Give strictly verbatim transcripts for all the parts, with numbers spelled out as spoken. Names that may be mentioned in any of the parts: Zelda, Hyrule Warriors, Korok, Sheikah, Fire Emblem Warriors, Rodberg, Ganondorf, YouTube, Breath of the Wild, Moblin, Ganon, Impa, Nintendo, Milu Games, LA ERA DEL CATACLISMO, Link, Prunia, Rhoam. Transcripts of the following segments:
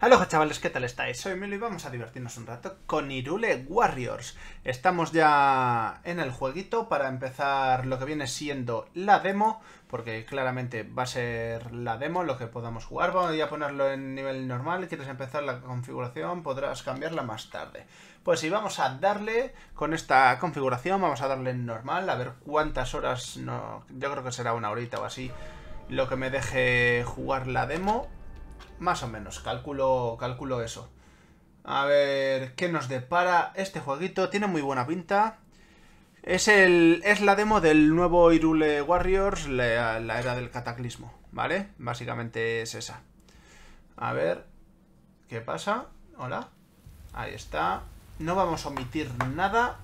Aloha chavales, ¿qué tal estáis? Soy Milu y vamos a divertirnos un rato con Hyrule Warriors. Estamos ya en el jueguito para empezar lo que viene siendo la demo, porque claramente va a ser la demo lo que podamos jugar. Vamos a ponerlo en nivel normal. ¿Quieres empezar la configuración? Podrás cambiarla más tarde. Pues sí, vamos a darle con esta configuración, vamos a darle en normal, a ver cuántas horas, no, yo creo que será una horita o así, lo que me deje jugar la demo. Más o menos, calculo, calculo eso. A ver, ¿qué nos depara este jueguito? Tiene muy buena pinta. Es, el, es la demo del nuevo Hyrule Warriors, la, la era del cataclismo, ¿vale? Básicamente es esa. A ver, ¿qué pasa? Hola. Ahí está. No vamos a omitir nada.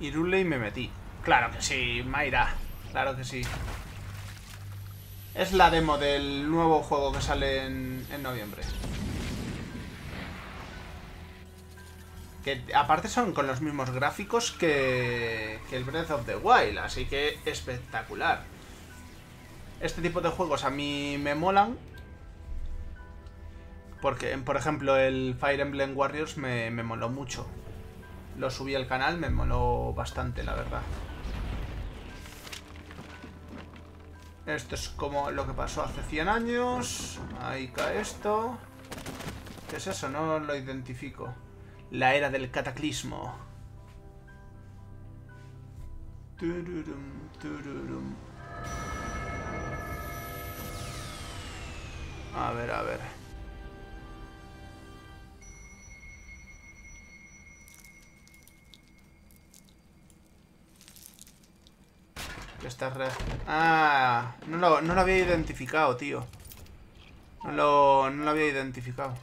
Hyrule y me metí. Claro que sí, Mayra. Claro que sí. Es la demo del nuevo juego que sale en, en noviembre. Que aparte son con los mismos gráficos que, que el Breath of the Wild, así que espectacular. Este tipo de juegos a mí me molan. Porque, por ejemplo, el Fire Emblem Warriors me, me moló mucho. Lo subí al canal, me moló bastante, la verdad. Esto es como lo que pasó hace cien años. Ahí cae esto. ¿Qué es eso? No lo identifico. La era del cataclismo. Tururum, tururum. A ver, a ver. Estas re... Ah, no lo, no lo había identificado, tío. No lo, no lo había identificado.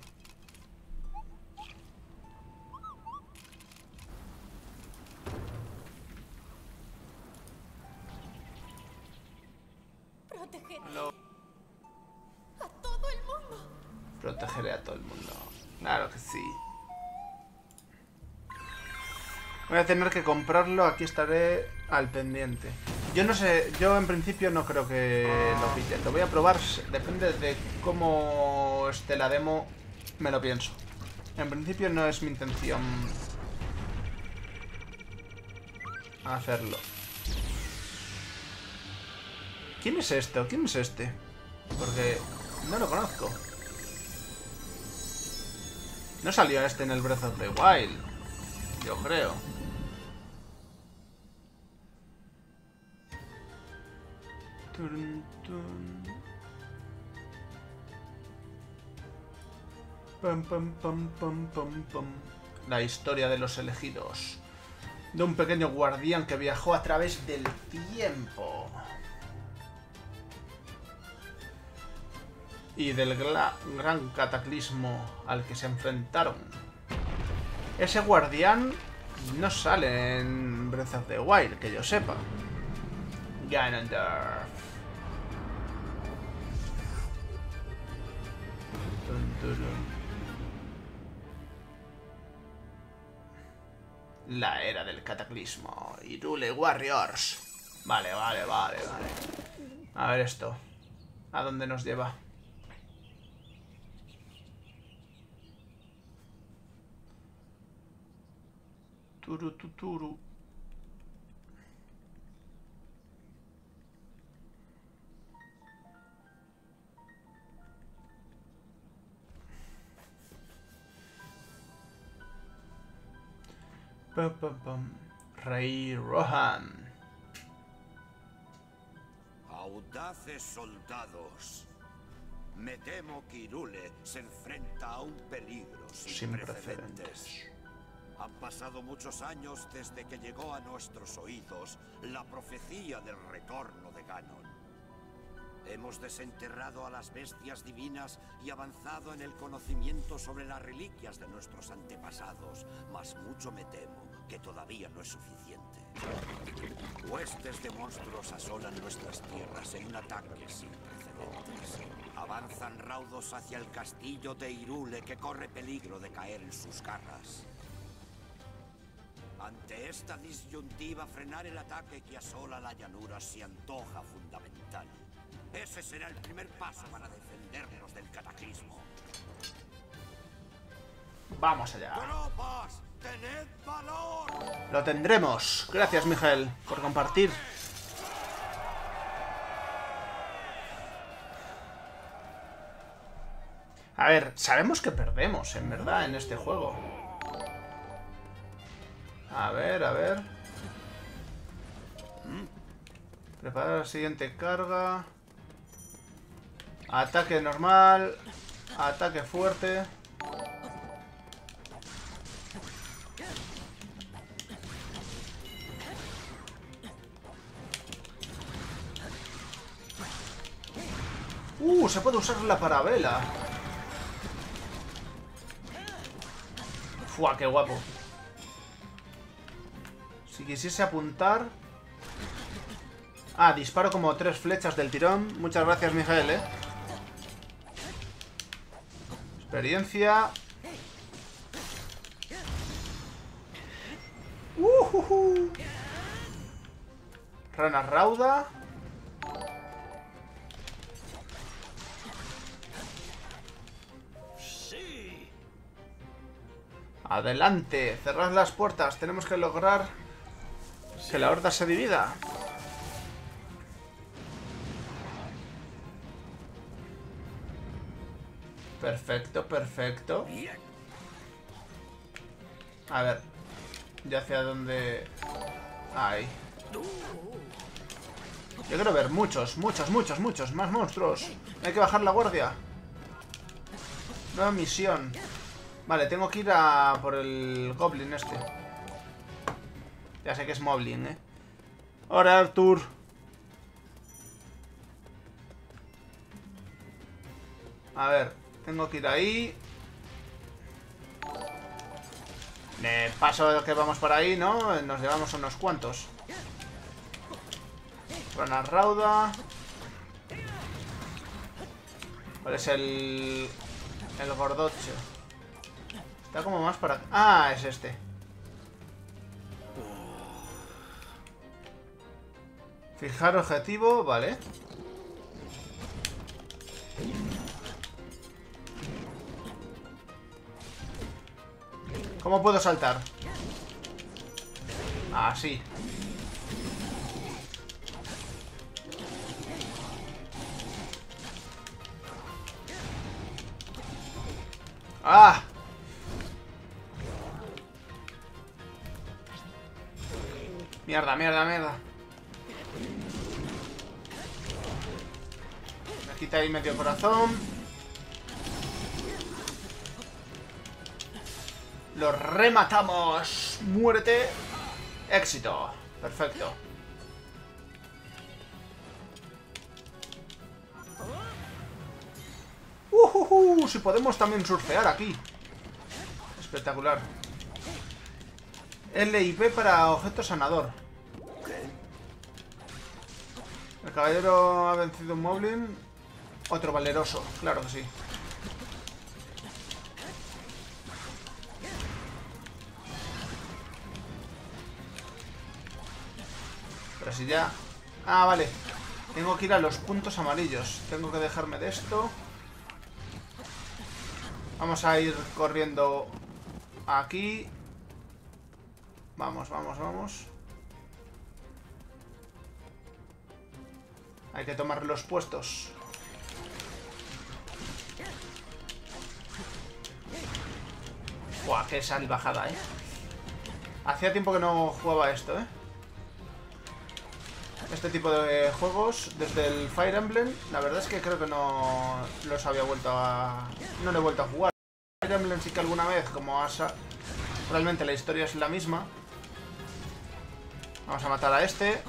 Protegeré Hello. a todo el mundo. Protegeré a todo el mundo. Claro que sí. Voy a tener que comprarlo. Aquí estaré al pendiente. Yo no sé, yo en principio no creo que lo pille. Lo voy a probar, depende de cómo esté la demo, me lo pienso. En principio no es mi intención hacerlo. ¿Quién es esto? ¿Quién es este? Porque no lo conozco. No salió este en el Breath of the Wild, yo creo. Pam, pam, pam, pam, pam, pam. La historia de los elegidos. De un pequeño guardián que viajó a través del tiempo. Y del gran cataclismo al que se enfrentaron. Ese guardián no sale en Breath of the Wild, que yo sepa. Ganondorf. La era del cataclismo. Hyrule Warriors. Vale, vale, vale, vale. A ver esto. ¿A dónde nos lleva? Turu tuturu. Rey Rhoam. Audaces soldados. Me temo que Hyrule se enfrenta a un peligro sin, sin precedentes. precedentes. Han pasado muchos años desde que llegó a nuestros oídos la profecía del retorno de Ganon. Hemos desenterrado a las bestias divinas y avanzado en el conocimiento sobre las reliquias de nuestros antepasados, mas mucho me temo que todavía no es suficiente. Huestes de monstruos asolan nuestras tierras en un ataque sin precedentes. Avanzan raudos hacia el castillo de Hyrule, que corre peligro de caer en sus garras. Ante esta disyuntiva, frenar el ataque que asola la llanura se antoja fundamental. Ese será el primer paso para defendernos. Vamos allá. Lo tendremos. Gracias, Miguel, por compartir. A ver, sabemos que perdemos, en verdad, en este juego. A ver, a ver. Preparar la siguiente carga. Ataque normal. Ataque fuerte. Uh, se puede usar la parabela. ¡Fua, qué guapo! Si quisiese apuntar... Ah, disparo como tres flechas del tirón. Muchas gracias, Miguel, ¿eh? Experiencia... ¡Uhuhu! Rana rauda... Adelante, cerrad las puertas. Tenemos que lograr que la horda se divida. Perfecto, perfecto. A ver, ya hacia dónde... Ahí. Yo quiero ver muchos, muchos, muchos, muchos más monstruos. Hay que bajar la guardia. Nueva misión. Vale, tengo que ir a por el goblin este. Ya sé que es Moblin, ¿eh? Ahora, Arthur. A ver, tengo que ir ahí. Me paso que vamos para ahí, ¿no? Nos llevamos unos cuantos. Rana rauda. ¿Cuál es el... el gordocho? Está como más para... Ah, es este. Fijar objetivo, vale. ¿Cómo puedo saltar? Así. ¡Ah! Mierda, mierda, mierda. Me quita ahí medio corazón. Lo rematamos. Muérete. Éxito. Perfecto. Uh, uh, uh, si podemos también surfear aquí. Espectacular. L y B para objeto sanador. El caballero ha vencido un Moblin. Otro valeroso, claro que sí. Pero si ya... Ah, vale. Tengo que ir a los puntos amarillos. Tengo que dejarme de esto. Vamos a ir corriendo aquí. Vamos, vamos, vamos. Hay que tomar los puestos. Buah, qué salvajada, ¿eh? Hacía tiempo que no jugaba esto, ¿eh? Este tipo de juegos, desde el Fire Emblem, la verdad es que creo que no los había vuelto a... No lo he vuelto a jugar. Fire Emblem sí que alguna vez, como Asa... Realmente la historia es la misma. Vamos a matar a este.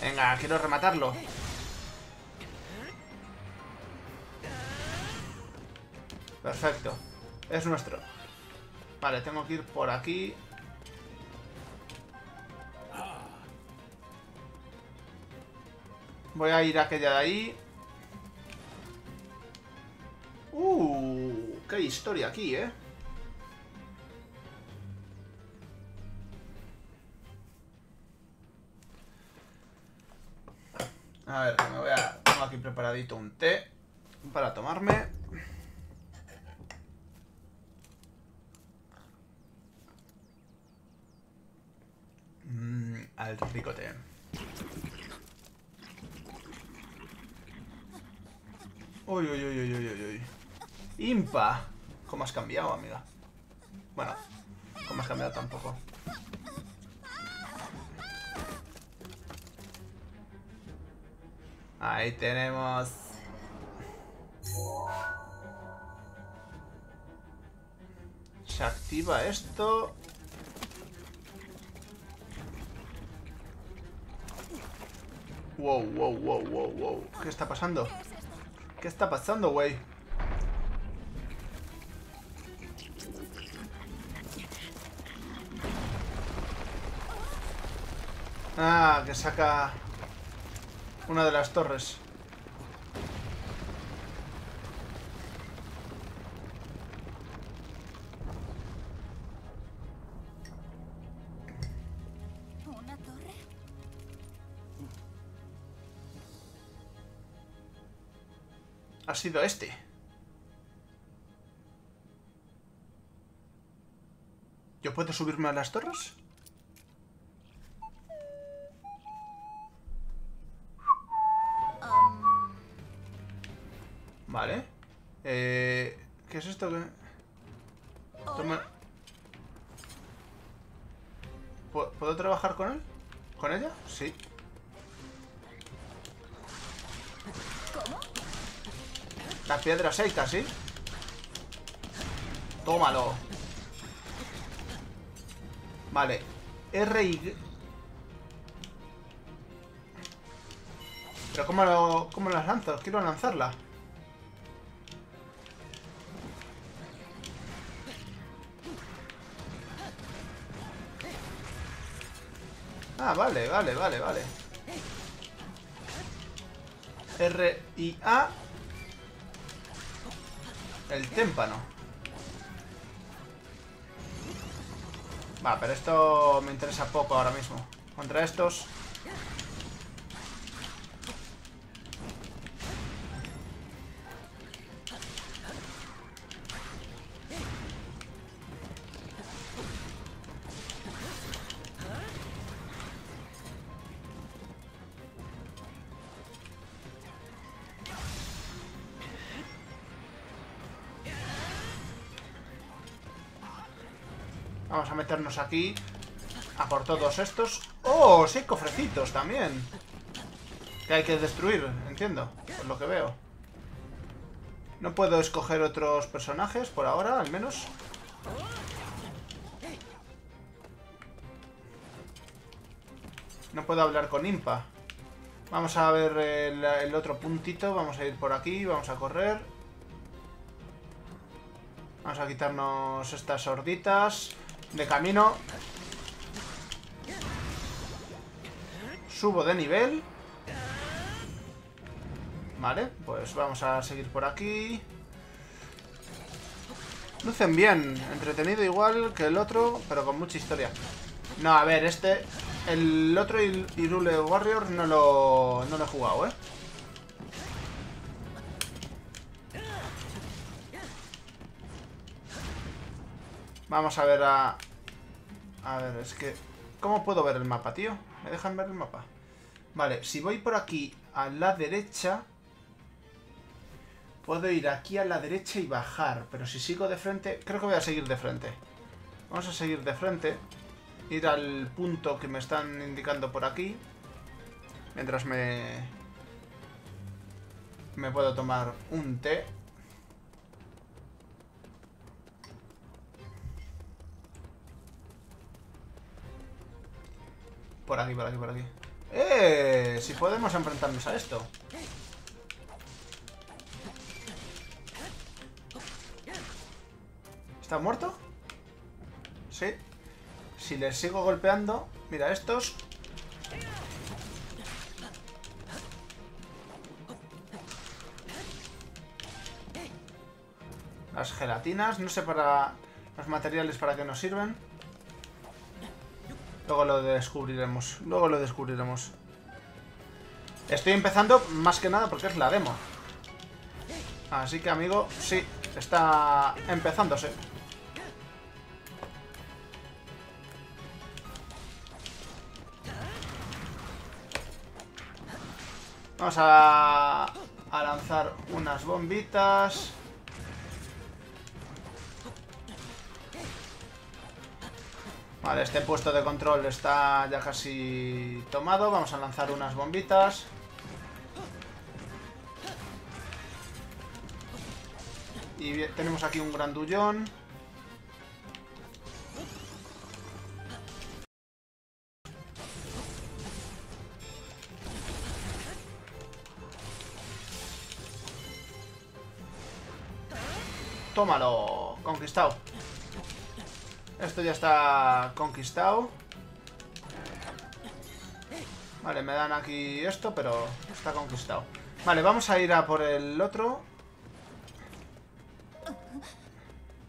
Venga, quiero rematarlo. Perfecto. Es nuestro. Vale, tengo que ir por aquí. Voy a ir a aquella de ahí. ¡Uh! ¡Qué historia aquí, eh! preparadito un té para tomarme. Mmm, al rico té. Uy, uy, uy, uy, uy, uy. Impa. ¿Cómo has cambiado, amiga? Bueno, ¿cómo has cambiado tampoco? Ahí tenemos. Se activa esto. Wow, wow, wow, wow, wow. ¿Qué está pasando? ¿Qué está pasando, güey? Ah, que saca una de las torres. ¿Una torre? Ha sido este. ¿Yo puedo subirme a las torres? Vale. Eh, ¿Qué es esto? ¿Qué? Toma. ¿Puedo trabajar con él? ¿Con ella? Sí. ¿Cómo? La piedra Sheikah, ¿sí? Tómalo. Vale. R y... ¿Pero cómo, lo, cómo las lanzo? Quiero lanzarla. Ah, vale, vale, vale, vale. R y A. El témpano. Va, pero esto me interesa poco ahora mismo. Contra estos. Vamos a meternos aquí a por todos estos. ¡Oh! Sí, hay cofrecitos también. Que hay que destruir, entiendo, por lo que veo. No puedo escoger otros personajes por ahora, al menos. No puedo hablar con Impa. Vamos a ver el, el otro puntito. Vamos a ir por aquí, vamos a correr. Vamos a quitarnos estas sorditas. De camino. Subo de nivel. Vale, pues vamos a seguir por aquí. Lucen bien. Entretenido igual que el otro, pero con mucha historia. No, a ver, este... El otro Hyrule Warriors no lo, no lo he jugado, ¿eh? Vamos a ver a... A ver, es que... ¿Cómo puedo ver el mapa, tío? ¿Me dejan ver el mapa? Vale, si voy por aquí a la derecha... Puedo ir aquí a la derecha y bajar. Pero si sigo de frente... Creo que voy a seguir de frente. Vamos a seguir de frente. Ir al punto que me están indicando por aquí. Mientras me... Me puedo tomar un té. Por aquí, por aquí, por aquí. ¡Eh! Si podemos enfrentarnos a esto. ¿Está muerto? Sí. Si les sigo golpeando... Mira, estos... Las gelatinas. No sé para... Los materiales para qué nos sirven. Luego lo descubriremos. Luego lo descubriremos. Estoy empezando más que nada porque es la demo. Así que, amigo, sí, está empezándose. Vamos a, a lanzar unas bombitas. Vale, este puesto de control está ya casi tomado. Vamos a lanzar unas bombitas. Y bien, tenemos aquí un grandullón. Tómalo, conquistado. Esto ya está conquistado. Vale, me dan aquí esto, pero está conquistado. Vale, vamos a ir a por el otro.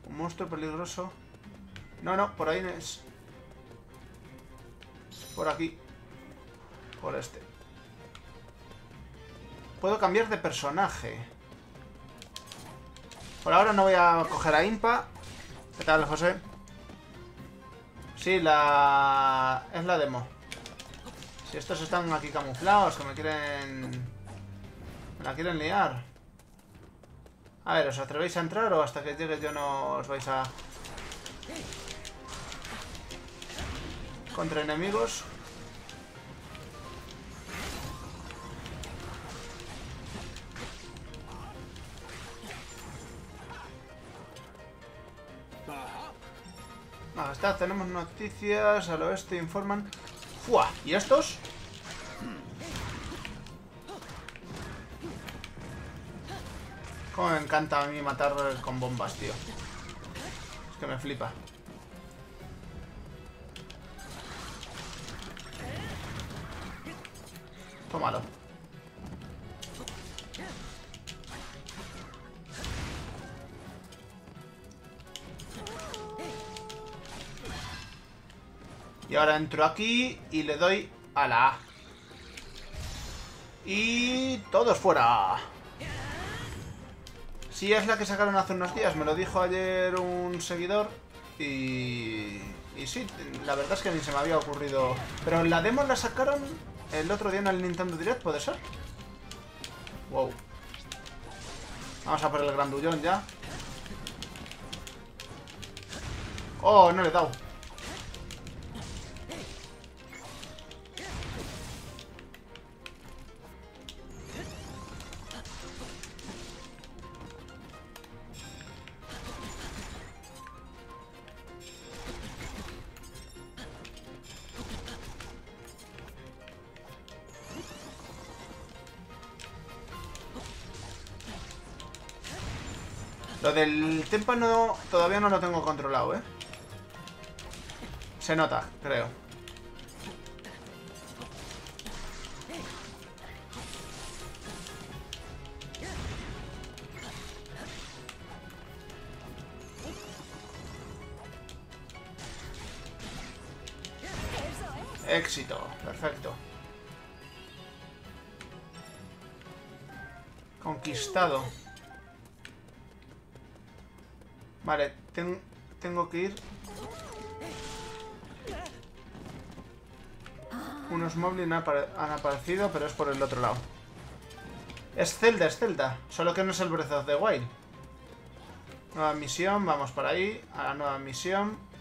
Un monstruo peligroso. No, no, por ahí es. Por aquí. Por este. Puedo cambiar de personaje. Por ahora no voy a coger a Impa. ¿Qué tal, José? Sí, la... es la demo. Si estos están aquí camuflados, que me quieren... me la quieren liar. A ver, ¿os atrevéis a entrar o hasta que llegue yo no os vais a... contra enemigos? Está, tenemos noticias al oeste, informan. ¡Fua! ¿Y estos? Como me encanta a mí matar con bombas, tío. Es que me flipa. Tómalo. Y ahora entro aquí y le doy a la A. Y... todos fuera. Sí, es la que sacaron hace unos días. Me lo dijo ayer un seguidor. Y... y sí, la verdad es que ni se me había ocurrido. Pero la demo la sacaron el otro día en el Nintendo Direct, ¿puede ser? Wow. Vamos a por el grandullón ya. Oh, no le he dado. Lo del témpano todavía no lo tengo controlado, ¿eh? Se nota, creo. Éxito, perfecto. Conquistado. Vale, ten, tengo que ir. Unos moblins han, apare, han aparecido, pero es por el otro lado. Es Zelda, es Zelda. Solo que no es el Breath of the Wild. Nueva misión, vamos para ahí. A la nueva misión.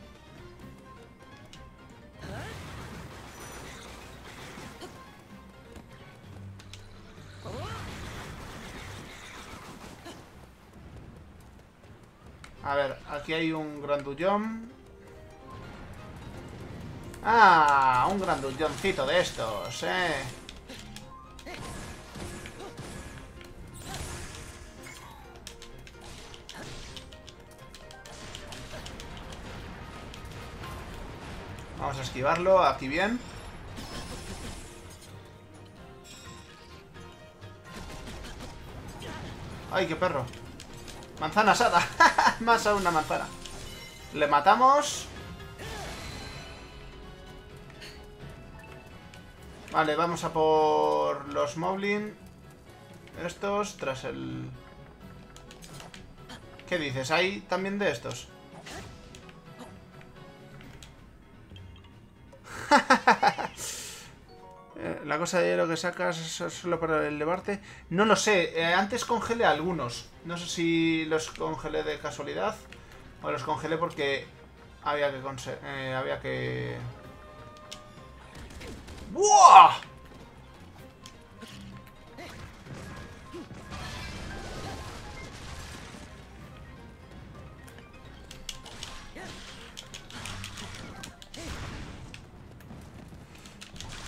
A ver, aquí hay un grandullón. ¡Ah! Un grandulloncito de estos, eh. Vamos a esquivarlo, aquí bien. ¡Ay, qué perro! Manzana asada, más a una manzana. Le matamos. Vale, vamos a por los Moblin. Estos, tras el... ¿Qué dices? ¿Hay también de estos? La cosa de hielo que sacas es solo para elevarte. No lo sé, eh, antes congelé a algunos. No sé si los congelé de casualidad o los congelé porque había que... Eh, había que... ¡Buah!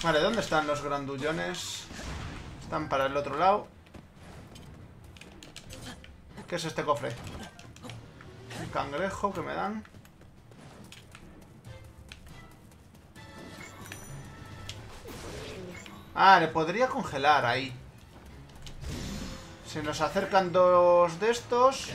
Vale, ¿dónde están los grandullones? Están para el otro lado. ¿Qué es este cofre? Un cangrejo que me dan. Ah, le podría congelar ahí. Se nos acercan dos de estos.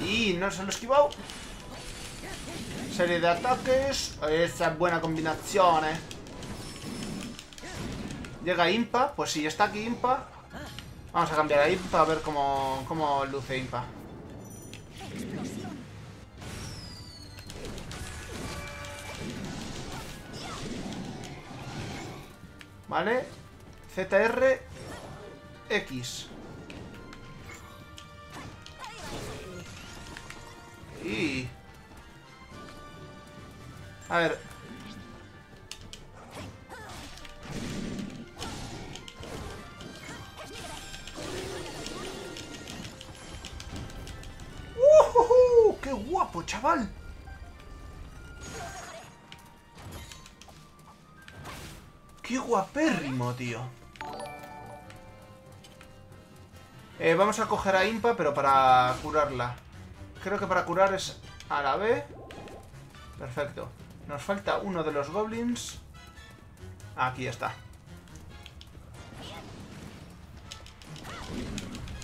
Y no se lo he esquivado. Serie de ataques. Esa es buena combinación, eh. Llega Impa, pues sí, está aquí Impa. Vamos a cambiar a Impa a ver cómo, cómo luce Impa. Vale, Z R X. Y... A ver. ¡Uh! ¡Qué guapo, chaval! ¡Qué guapérrimo, tío! Eh, vamos a coger a Impa, pero para curarla. Creo que para curar es a la B. Perfecto. Nos falta uno de los goblins. Aquí está.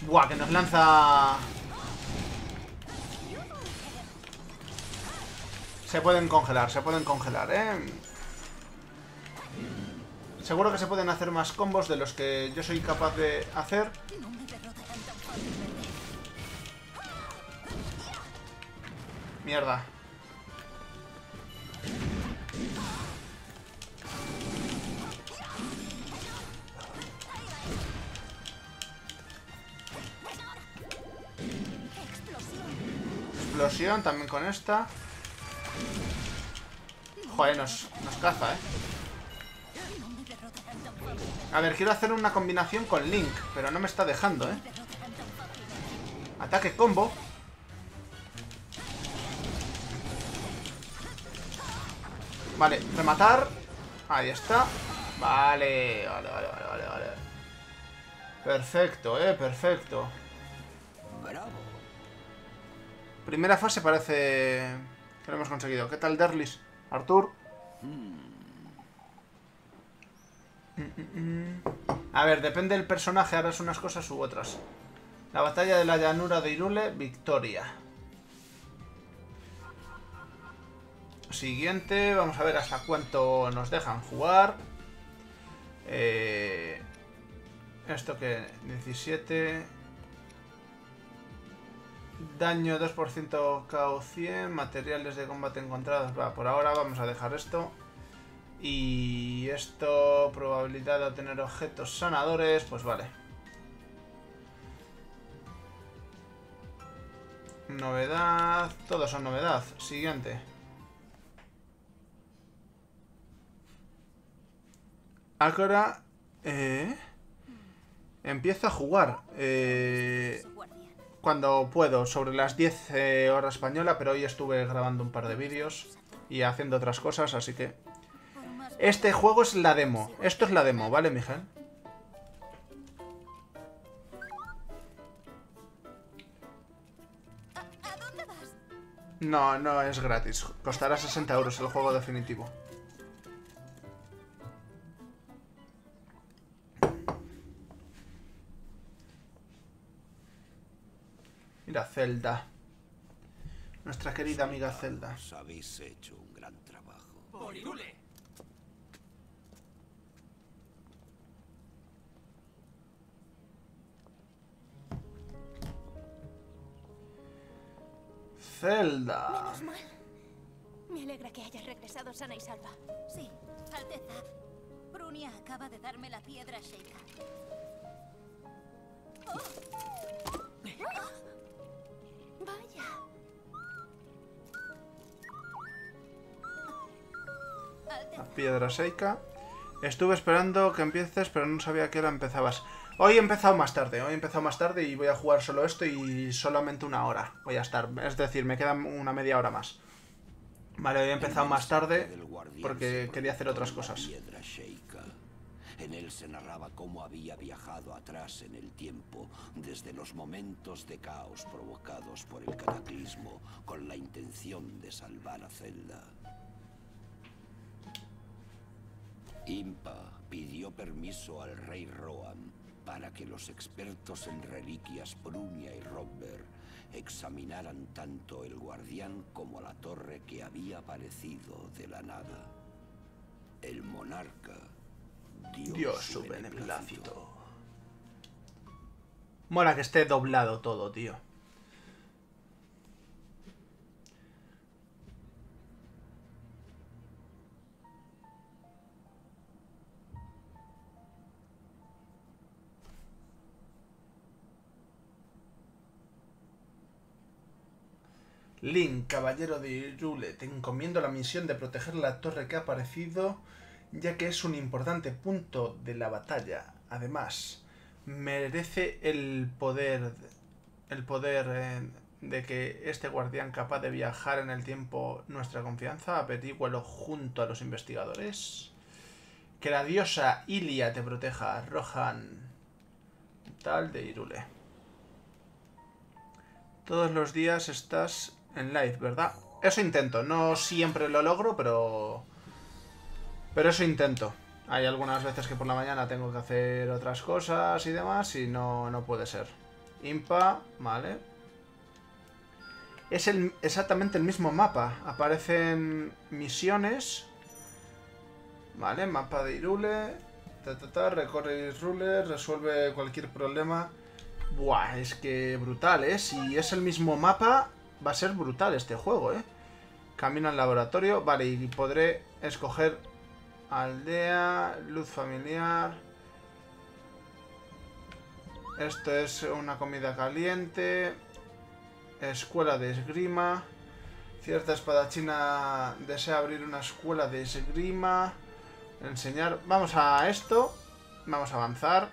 Buah, que nos lanza... Se pueden congelar, se pueden congelar, ¿eh? Seguro que se pueden hacer más combos de los que yo soy capaz de hacer. Mierda. Explosión también con esta. Joder, nos, nos caza, eh. A ver, quiero hacer una combinación con Link, pero no me está dejando, eh. Ataque combo. Vale, rematar. Ahí está. Vale, vale, vale, vale, vale. Perfecto, eh, perfecto. Bravo. Primera fase parece que lo hemos conseguido. ¿Qué tal, Derlis? Artur. Mm, mm, mm. A ver, depende del personaje, harás unas cosas u otras. La batalla de la llanura de Hyrule, victoria. Siguiente, vamos a ver hasta cuánto nos dejan jugar. Eh, esto que diecisiete. Daño dos por ciento K O cien. Materiales de combate encontrados. Va, por ahora vamos a dejar esto. Y esto, probabilidad de obtener objetos sanadores, pues vale. Novedad, todos son novedad. Siguiente. Ahora eh, empiezo a jugar eh, cuando puedo, sobre las diez eh, hora española, pero hoy estuve grabando un par de vídeos y haciendo otras cosas, así que... Este juego es la demo, esto es la demo, ¿vale, Miguel? No, no es gratis, costará sesenta euros el juego definitivo. Mira, Zelda. Nuestra querida amiga Zelda. Os habéis hecho un gran trabajo. ¡Porirule! Zelda. Menos mal. Me alegra que hayas regresado sana y salva. Sí, Alteza. Prunia acaba de darme la piedra Sheikah. Oh. Oh. Vaya. La piedra Sheikah. Estuve esperando que empieces, pero no sabía que era empezabas. Hoy he empezado más tarde, hoy he empezado más tarde y voy a jugar solo esto y solamente una hora voy a estar. Es decir, me queda una media hora más. Vale, hoy he empezado más tarde porque quería hacer otras cosas. En él se narraba cómo había viajado atrás en el tiempo, desde los momentos de caos provocados por el cataclismo, con la intención de salvar a Zelda. Impa pidió permiso al rey Rhoam para que los expertos en reliquias Prunia y Rodberg examinaran tanto el guardián como la torre que había aparecido de la nada. El monarca dio, dio su beneplácito. Mola que esté doblado todo, tío. Link, caballero de Hyrule, te encomiendo la misión de proteger la torre que ha aparecido, ya que es un importante punto de la batalla. Además, merece el poder, el poder eh, de que este guardián capaz de viajar en el tiempo nuestra confianza. Averígualo junto a los investigadores. Que la diosa Ilia te proteja, Rohan, tal de Hyrule. Todos los días estás en live, ¿verdad? Eso intento. No siempre lo logro, pero... Pero eso intento. Hay algunas veces que por la mañana tengo que hacer otras cosas y demás y no, no puede ser. Impa, vale. Es el, exactamente el mismo mapa. Aparecen misiones. Vale, mapa de Hyrule. Ta, ta, ta, recorre Hyrule, resuelve cualquier problema. Buah, es que brutal, ¿eh? Si es el mismo mapa... Va a ser brutal este juego, ¿eh? Camino al laboratorio. Vale, y podré escoger aldea, luz familiar. Esto es una comida caliente. Escuela de esgrima. Cierta espadachina desea abrir una escuela de esgrima. Enseñar... Vamos a esto. Vamos a avanzar.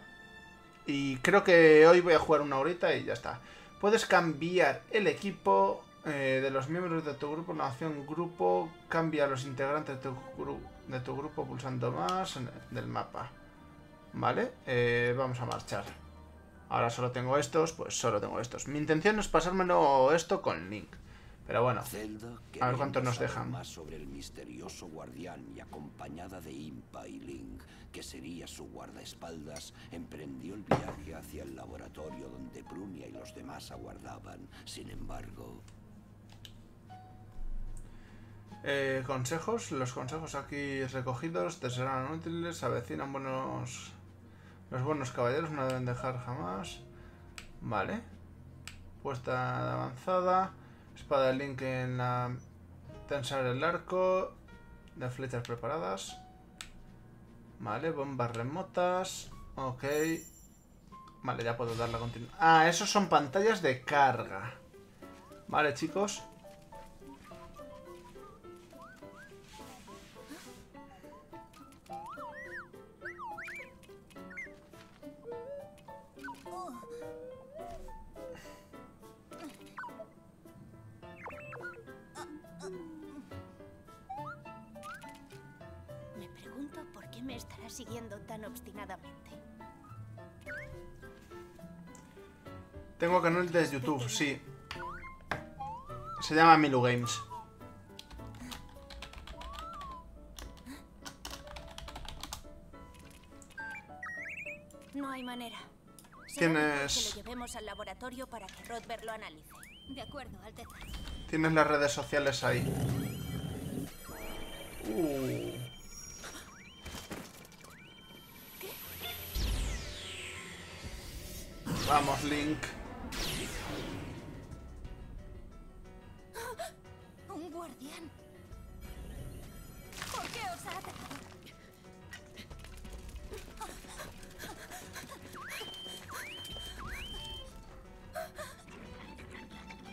Y creo que hoy voy a jugar una horita y ya está. Puedes cambiar el equipo eh, de los miembros de tu grupo, una opción grupo, cambia a los integrantes de tu, gru de tu grupo pulsando más en el, del mapa. Vale, eh, vamos a marchar. Ahora solo tengo estos, pues solo tengo estos. Mi intención es pasármelo esto con Link. Pero bueno, Zelda, a ver cuánto nos dejan. Más sobre el misterioso guardián y acompañada de Impa y Link, que sería su guardaespaldas, emprendió el viaje hacia el laboratorio donde Prunia y los demás aguardaban. Sin embargo... Eh, consejos. Los consejos aquí recogidos te serán útiles. Se avecinan buenos... Los buenos caballeros no deben dejar jamás. Vale. Puesta avanzada. Espada de Link en la... Tensar el arco. De flechas preparadas. Vale, bombas remotas. Ok. Vale, ya puedo dar la continuidad. Ah, esos son pantallas de carga. Vale, chicos. Siguiendo tan obstinadamente. Tengo canal de YouTube, sí. Se llama Milu Games. No hay manera. Tienes... Tienes las redes sociales ahí. Uh. Vamos, Link. Un guardián. ¿Por qué os ha atacado?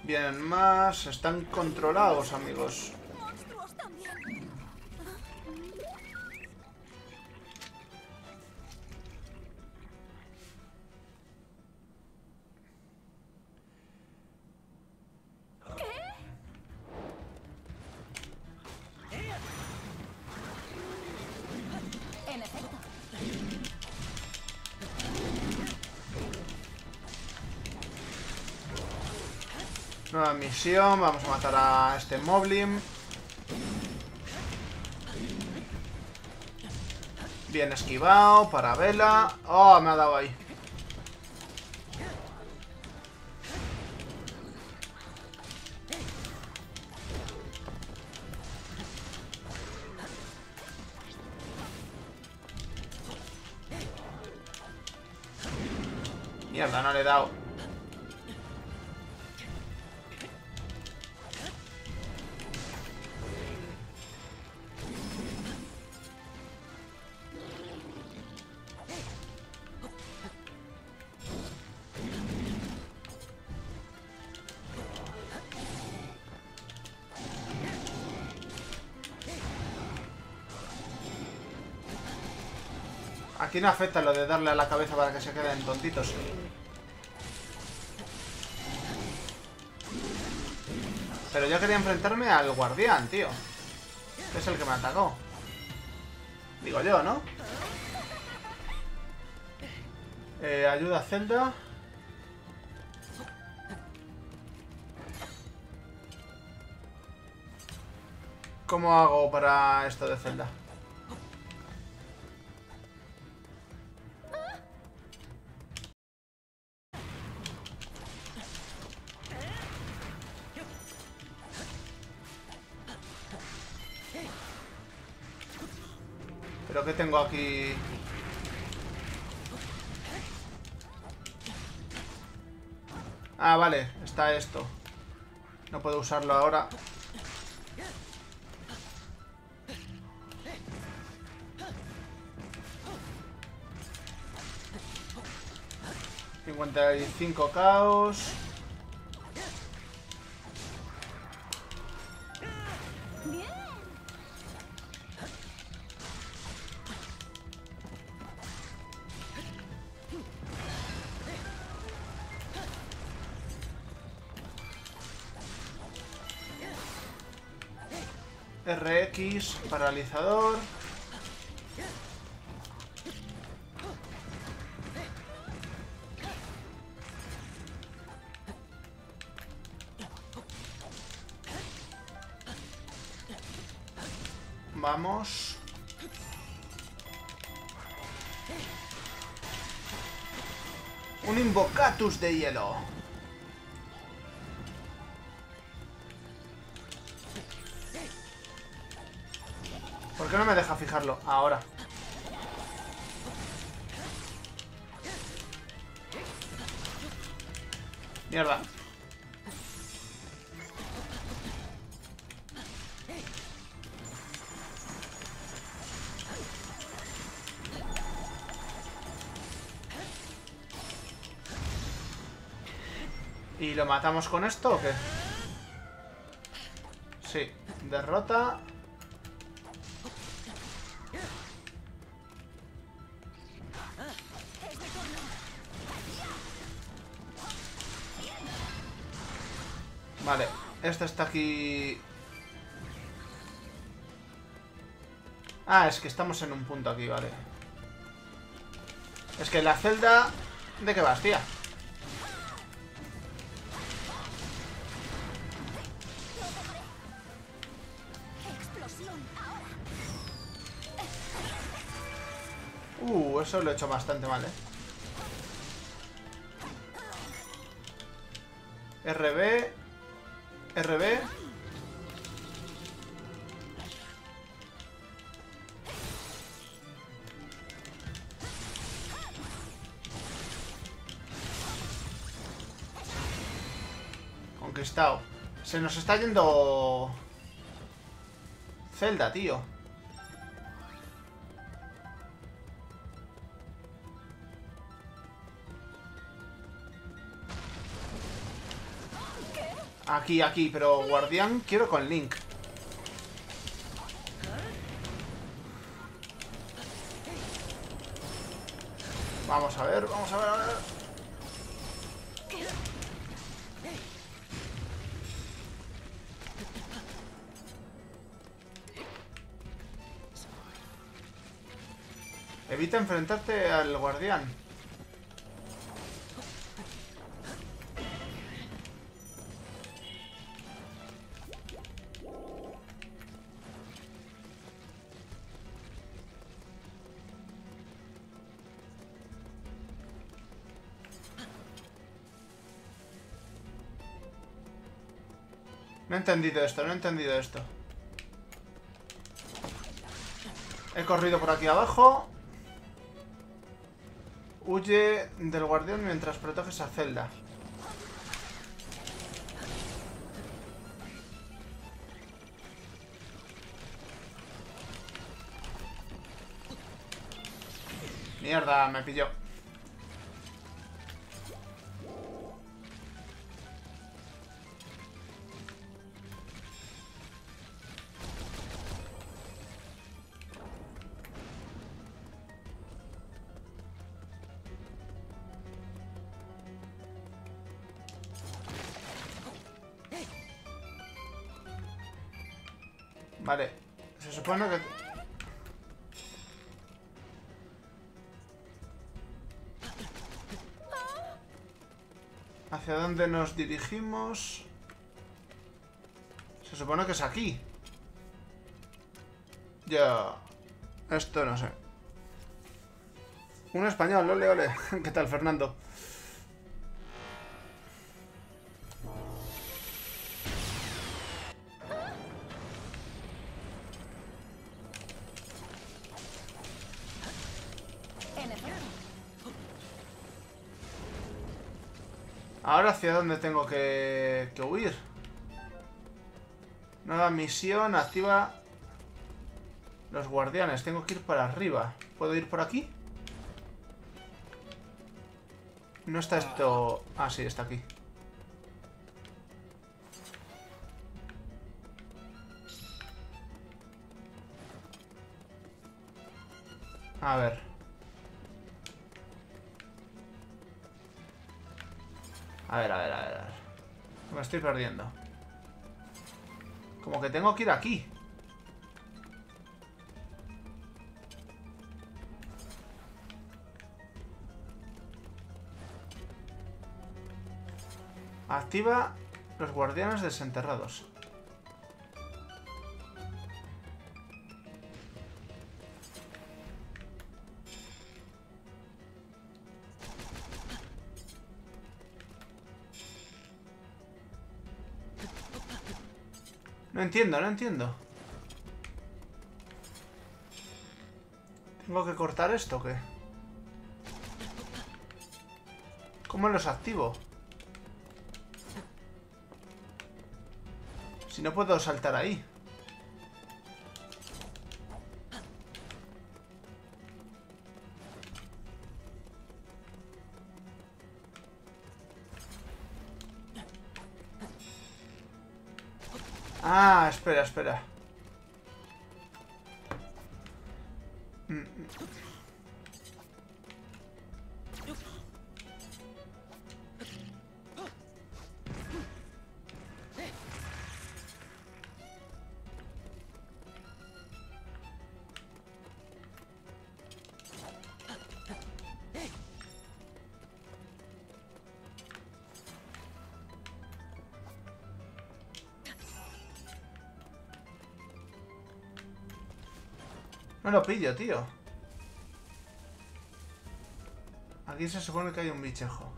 Bien, más están controlados, amigos. Monstruos también. Nueva misión, vamos a matar a este Moblin. Bien esquivado, para Vela. Oh, me ha dado ahí. Mierda, no le he dado. Aquí no afecta lo de darle a la cabeza para que se queden tontitos. Pero yo quería enfrentarme al guardián, tío. Es el que me atacó. Digo yo, ¿no? Eh, ayuda a Zelda. ¿Cómo hago para esto de Zelda? Que tengo aquí. Ah, vale, está esto. No puedo usarlo ahora. cincuenta y cinco caos. R X, paralizador. Vamos. Un Invocatus de hielo. ¿Por qué no me deja fijarlo ahora? Mierda. ¿Y lo matamos con esto o qué? Sí, derrota. Vale, esta está aquí... Ah, es que estamos en un punto aquí, vale. Es que la celda... ¿De qué vas, tía? Uh, eso lo he hecho bastante mal, eh. R B. R B. Conquistado. Se nos está yendo Zelda, tío. Aquí, aquí, pero guardián quiero con Link. Vamos a ver, vamos a ver, a ver. Evita enfrentarte al guardián. No he entendido esto, no he entendido esto. He corrido por aquí abajo. Huye del guardián mientras proteges a Zelda. Mierda, me pilló. Vale, se supone que... ¿Hacia dónde nos dirigimos? Se supone que es aquí. Ya... Esto no sé. Un español, ole, ole. ¿Qué tal, Fernando? Ahora hacia dónde tengo que, que huir. Nueva misión, activa los guardianes. Tengo que ir para arriba. ¿Puedo ir por aquí? No está esto... Ah, sí, está aquí. A ver... A ver, a ver, a ver, a ver. Me estoy perdiendo. Como que tengo que ir aquí. Activa los guardianes desenterrados. No entiendo, no entiendo. ¿Tengo que cortar esto o qué? ¿Cómo los activo? Si no puedo saltar ahí. Ah, espera, espera. No lo pillo, tío. Aquí se supone que hay un bichejo.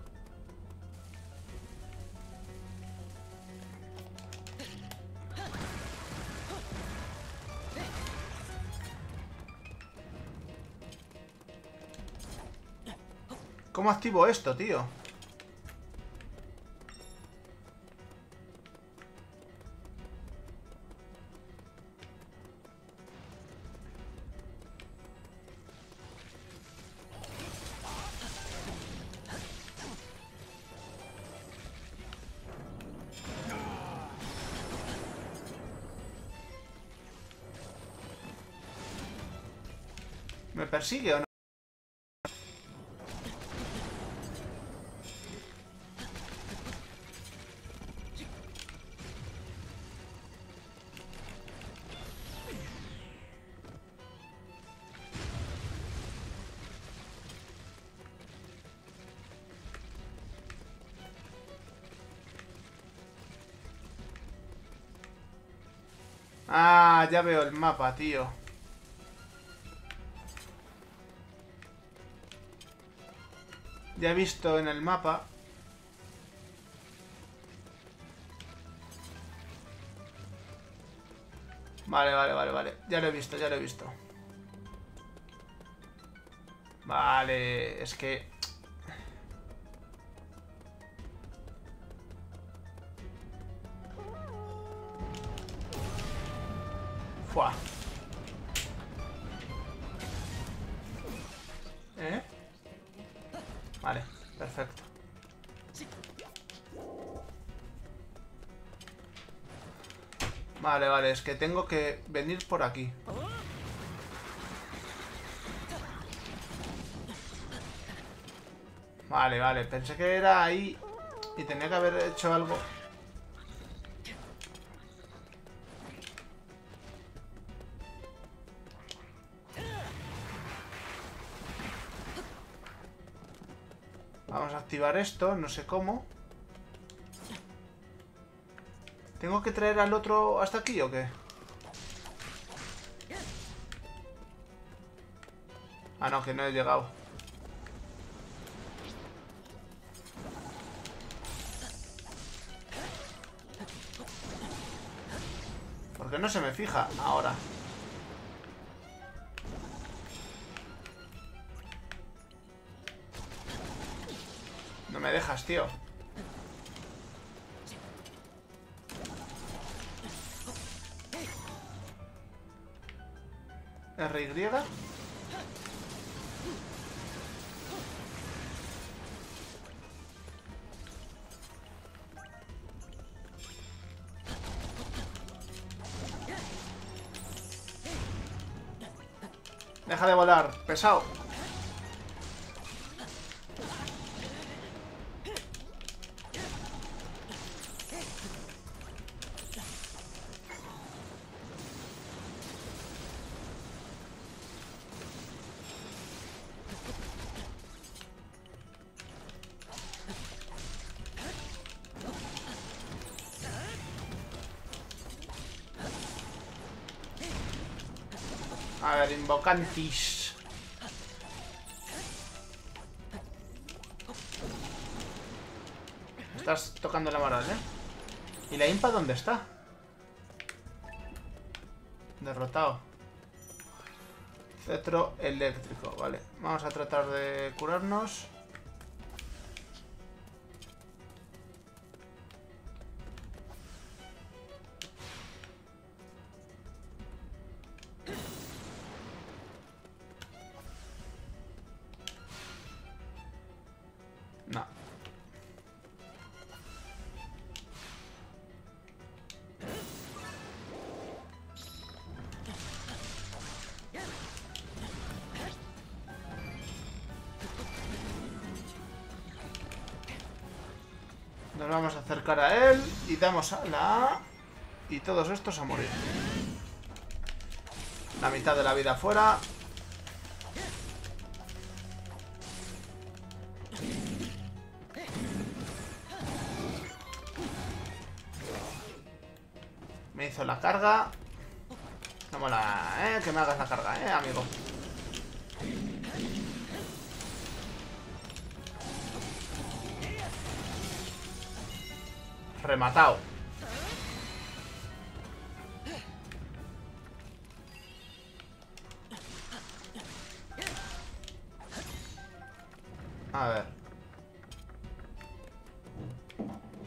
¿Cómo activo esto, tío? ¿Me persigue o no? Ah, ya veo el mapa, tío. Ya he visto en el mapa. Vale, vale, vale, vale. Ya lo he visto, ya lo he visto. Vale, es que... Fuá. ¿Eh? Vale, perfecto. Vale, vale, es que tengo que venir por aquí. Vale, vale, pensé que era ahí y tenía que haber hecho algo. Activar esto, no sé cómo. ¿Tengo que traer al otro hasta aquí o qué? Ah, no, que no he llegado. ¿Por qué no se me fija ahora? Me dejas, tío. ¿R Y? Deja de volar, pesado. A ver, invocantes. Estás tocando la moral, ¿eh? ¿Y la Impa dónde está? Derrotado. Cetro eléctrico, vale. Vamos a tratar de curarnos. Nos vamos a acercar a él y damos a la... Y todos estos a morir. La mitad de la vida fuera. Me hizo la carga. No mola, ¿eh? Que me hagas la carga, ¿eh, amigo? Rematado. A ver.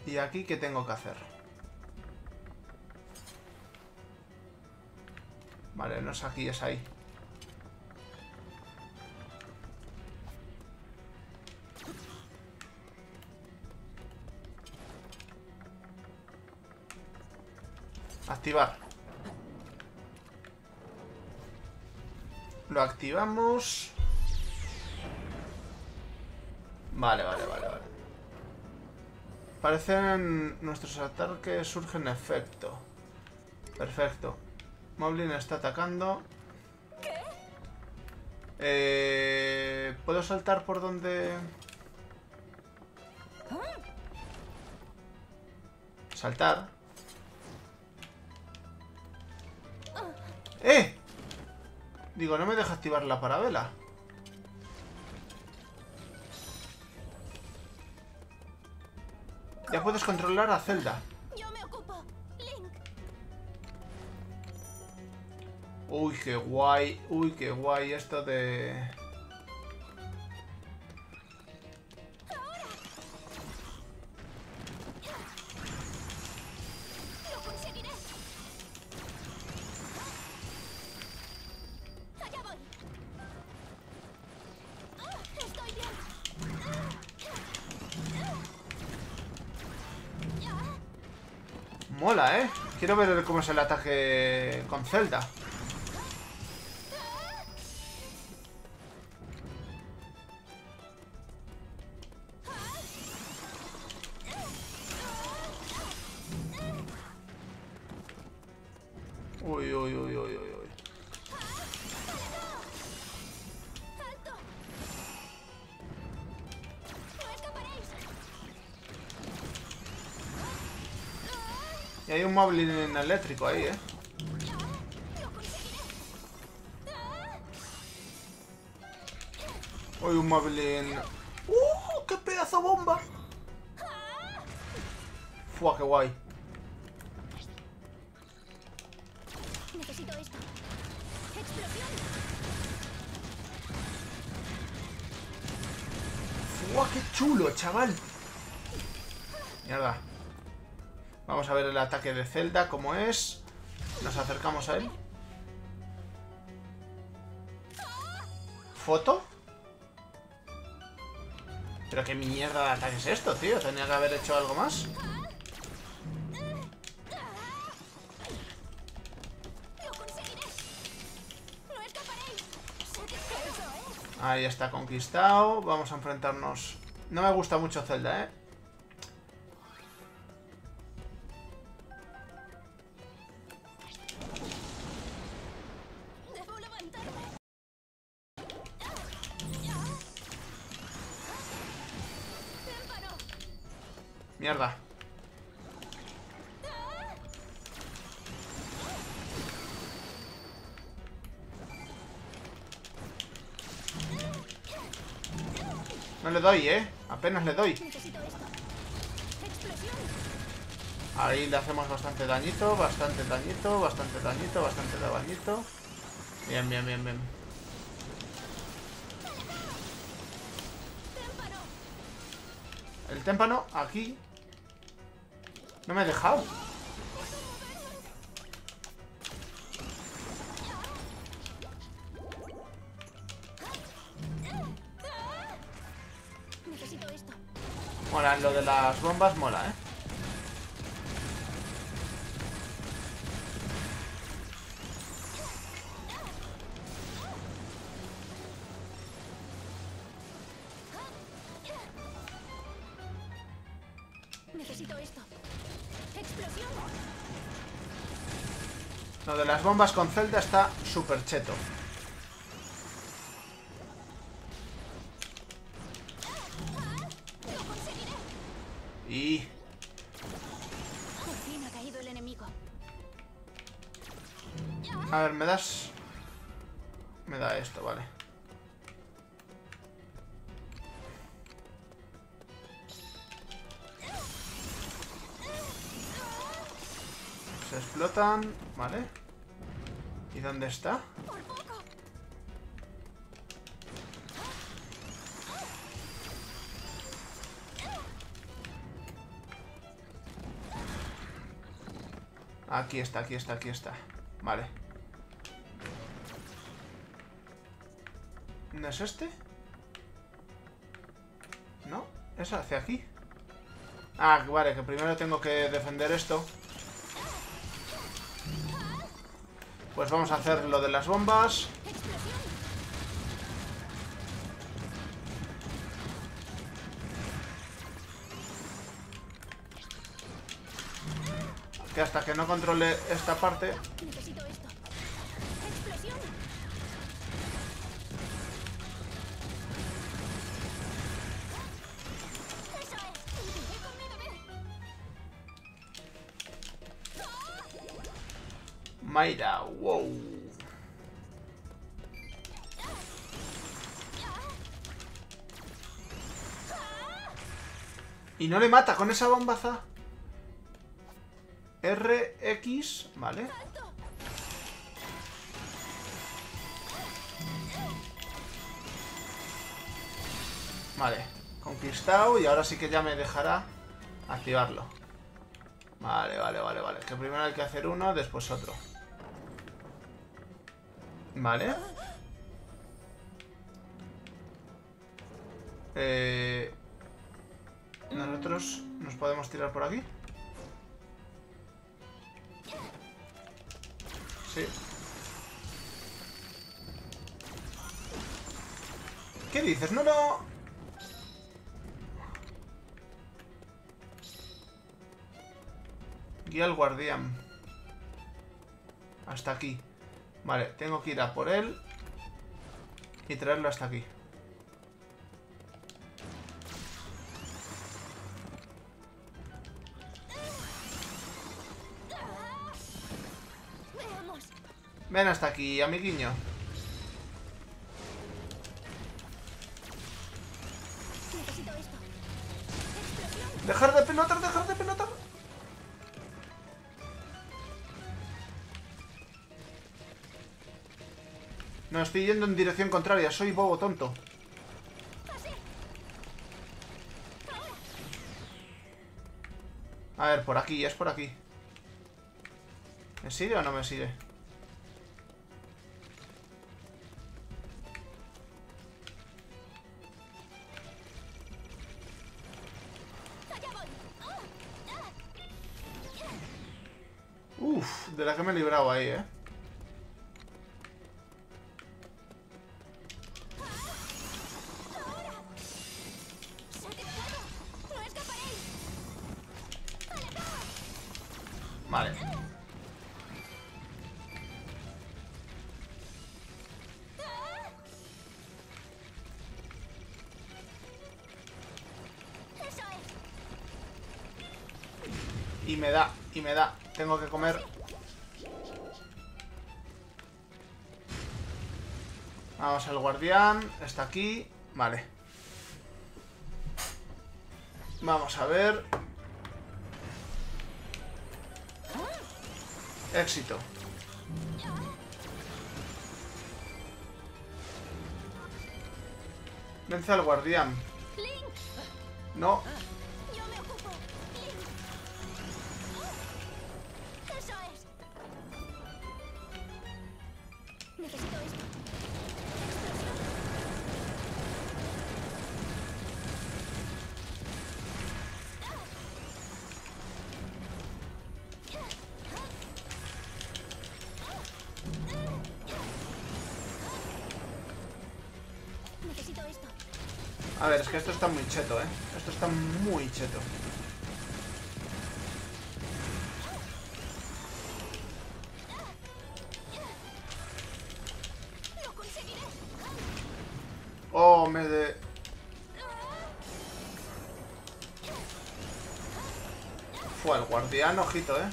¿Y aquí qué tengo que hacer? Vale, no es aquí, es ahí. Activar. Lo activamos. Vale, vale, vale, vale. Parecen nuestros ataques surgen efecto. Perfecto. Moblin está atacando. Eh, ¿Puedo saltar por donde...? Saltar. ¡Eh! Digo, no me deja activar la parabela. Ya puedes controlar a Zelda. Yo me ocupo, Link. Uy, qué guay. Uy, qué guay esto de... Ahora. Lo conseguiré. Allá voy. Estoy bien. Mola, ¿eh? Quiero ver cómo es el ataque con Zelda. Uy, uy, uy, uy, uy, uy. Y hay un móvil eléctrico ahí, ¿eh? Uy, un móvil... En... ¡Uh! ¡Qué pedazo bomba! ¡Fua, qué guay! Necesito esto. ¡Explosión! ¡Fua, qué chulo, chaval! Mierda. Vamos a ver el ataque de Zelda, cómo es. Nos acercamos a él. ¿Foto? Pero qué mierda de ataque es esto, tío. Tenía que haber hecho algo más. Ahí está conquistado. Vamos a enfrentarnos. No me gusta mucho Zelda, eh. Mierda. No le doy, eh. Apenas le doy. Ahí le hacemos bastante dañito, bastante dañito, bastante dañito, bastante dañito. Bien, bien, bien, bien. El témpano aquí. No me ha dejado. Necesito esto. Mola, lo de las bombas mola, ¿eh? Necesito esto. Explosión. Lo de las bombas con Zelda está súper cheto. Lo conseguiré. Y... Por fin ha caído el enemigo. A ver, me das... Me da esto, vale. Explotan, vale. ¿Y dónde está? Aquí está, aquí está, aquí está. Vale. ¿No es este? ¿No? ¿Es hacia aquí? Ah, vale, que primero tengo que defender esto. Pues vamos a hacer lo de las bombas. Que hasta que no controle esta parte... Necesito esto. ¡Explosión! Eso es. Mayra, wow. Y no le mata con esa bombaza. R X, vale. Vale, conquistado. Y ahora sí que ya me dejará activarlo. Vale, vale, vale, vale. Que primero hay que hacer uno, después otro. Vale. Eh, Nosotros nos podemos tirar por aquí. Sí. ¿Qué dices? No, no. Guía al guardián. Hasta aquí. Vale, tengo que ir a por él y traerlo hasta aquí. Ven hasta aquí, amiguiño. Dejar de pelotar, dejar de pelotar. No, estoy yendo en dirección contraria, soy bobo tonto. A ver, por aquí, es por aquí. ¿Me sigue o no me sigue? De la que me he librado ahí, ¿eh? Vale. Y me da, y me da. Tengo que comer... Vamos al guardián, está aquí, vale. Vamos a ver. Éxito. Vence al guardián. No. A ver, es que esto está muy cheto, ¿eh? Esto está muy cheto. Oh, me de... Fue el guardián, ojito, ¿eh?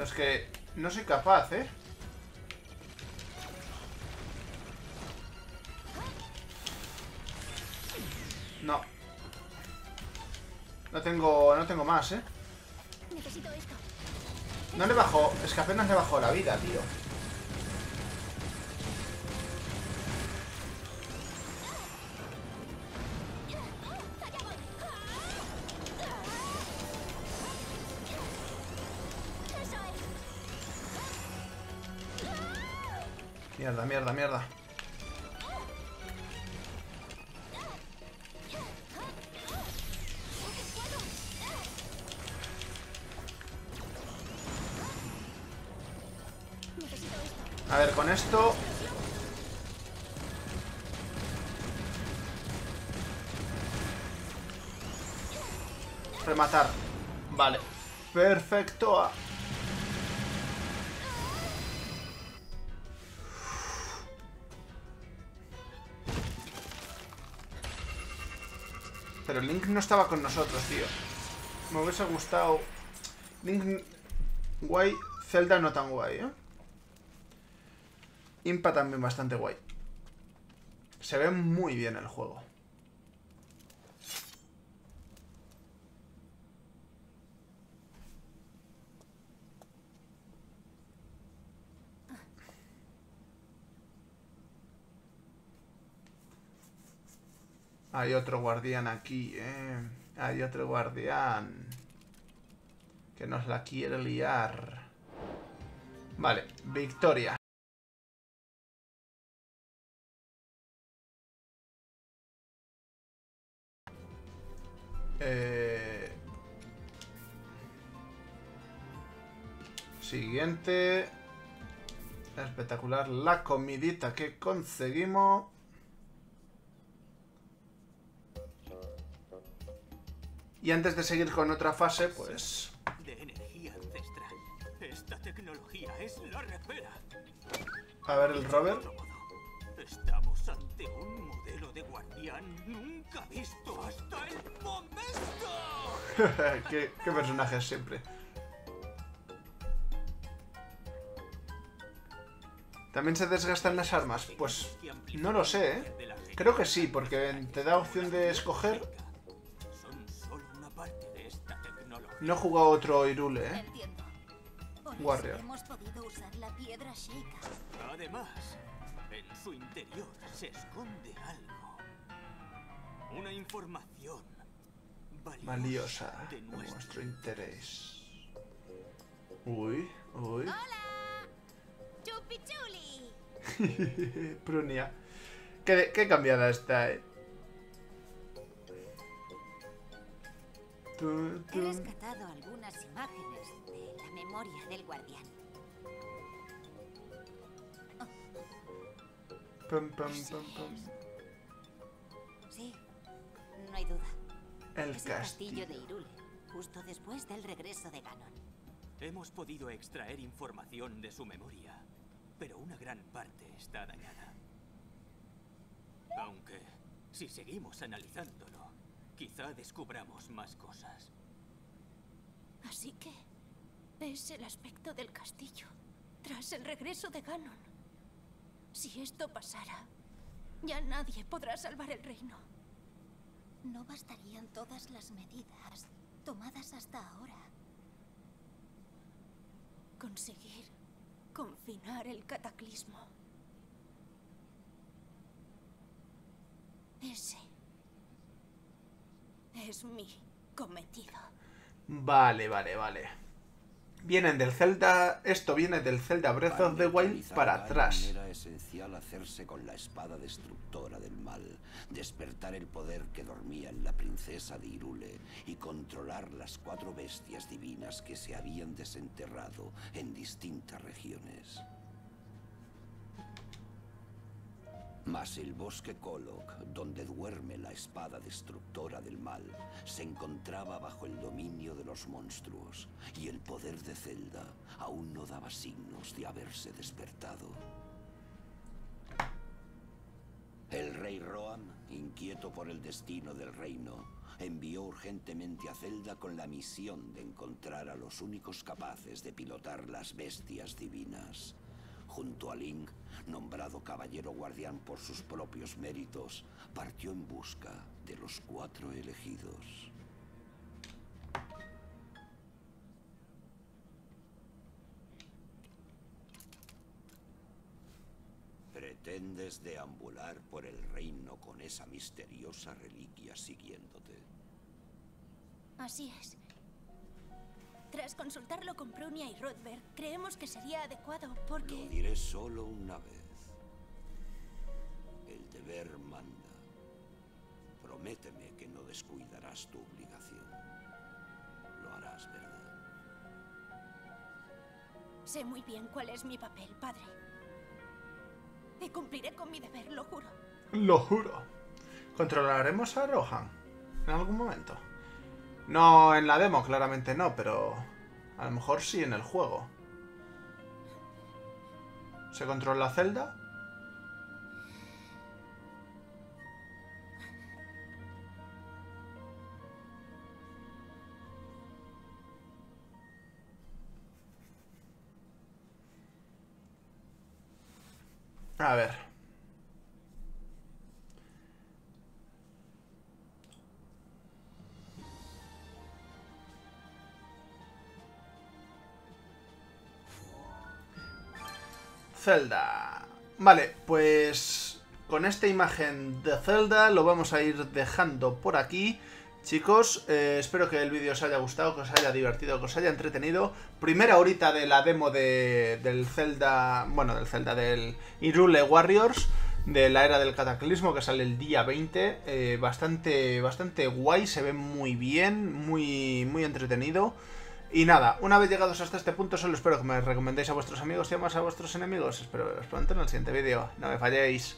Es que no soy capaz, ¿eh? No. No tengo... No tengo más, ¿eh? No le bajó... Es que apenas le bajó la vida, tío. Mierda, mierda, mierda. A ver, con esto... Rematar. Vale. Perfecto. Pero Link no estaba con nosotros, tío. Me hubiese gustado... Link... Guay. Zelda no tan guay, ¿eh? Impa también bastante guay. Se ve muy bien el juego. Hay otro guardián aquí, eh. Hay otro guardián. Que nos la quiere liar. Vale, victoria. Eh... Siguiente. Espectacular la comidita que conseguimos. Y antes de seguir con otra fase, pues... De energía ancestral. Esta tecnología es la repera. A ver el Robert. Estamos ante un modelo de guardián nunca visto hasta el momento. ¿Qué, qué personaje es siempre? ¿También se desgastan las armas? Pues no lo sé, ¿eh? Creo que sí, porque te da opción de escoger... No he jugado otro Hyrule, ¿eh? Entiendo. Por eso Warrior. Hemos podido usar la piedra Sheikah. Además, en su interior se esconde algo. Una información valiosa, valiosa de nuestro, nuestro interés. Uy, uy. Hola. Chupi chuli. Prunia. Qué, qué cambiada está, ¿eh? He rescatado algunas imágenes de la memoria del guardián. Oh. Pum, pum, pum, pum. Sí, no hay duda. El, es castillo. el castillo de Hyrule, justo después del regreso de Ganon. Hemos podido extraer información de su memoria, pero una gran parte está dañada. Aunque, si seguimos analizándolo, quizá descubramos más cosas. Así que es el aspecto del castillo tras el regreso de Ganon. Si esto pasara, ya nadie podrá salvar el reino. No bastarían todas las medidas tomadas hasta ahora. Conseguir confinar el cataclismo. Ese es mi cometido. Vale, vale, vale. Vienen del Zelda. Esto viene del Zelda Breath of the Wild para atrás. Era esencial hacerse con la espada destructora del mal, despertar el poder que dormía en la princesa de Hyrule y controlar las cuatro bestias divinas que se habían desenterrado en distintas regiones. Mas el bosque Korok, donde duerme la espada destructora del mal, se encontraba bajo el dominio de los monstruos, y el poder de Zelda aún no daba signos de haberse despertado. El rey Rhoam, inquieto por el destino del reino, envió urgentemente a Zelda con la misión de encontrar a los únicos capaces de pilotar las bestias divinas. Junto a Link, nombrado caballero guardián por sus propios méritos, partió en busca de los cuatro elegidos. ¿Pretendes deambular por el reino con esa misteriosa reliquia siguiéndote? Así es. Tras consultarlo con Prunia y Rodberg, creemos que sería adecuado porque... Lo diré solo una vez. deber manda. Prométeme que no descuidarás tu obligación. Lo harás, ¿verdad? Sé muy bien cuál es mi papel, padre. Y cumpliré con mi deber, lo juro. Lo juro. ¿Controlaremos a Rhoam en algún momento? No en la demo, claramente no, pero a lo mejor sí en el juego. ¿Se controla Zelda? A ver. Zelda. Vale, pues con esta imagen de Zelda lo vamos a ir dejando por aquí. Chicos, eh, espero que el vídeo os haya gustado, que os haya divertido, que os haya entretenido. Primera horita de la demo de, del Zelda, bueno, del Zelda, del Hyrule Warriors, de la Era del Cataclismo, que sale el día veinte. Eh, bastante, bastante guay, se ve muy bien, muy, muy entretenido. Y nada, una vez llegados hasta este punto, solo espero que me recomendéis a vuestros amigos y más a vuestros enemigos. Espero veros pronto en el siguiente vídeo. No me falléis.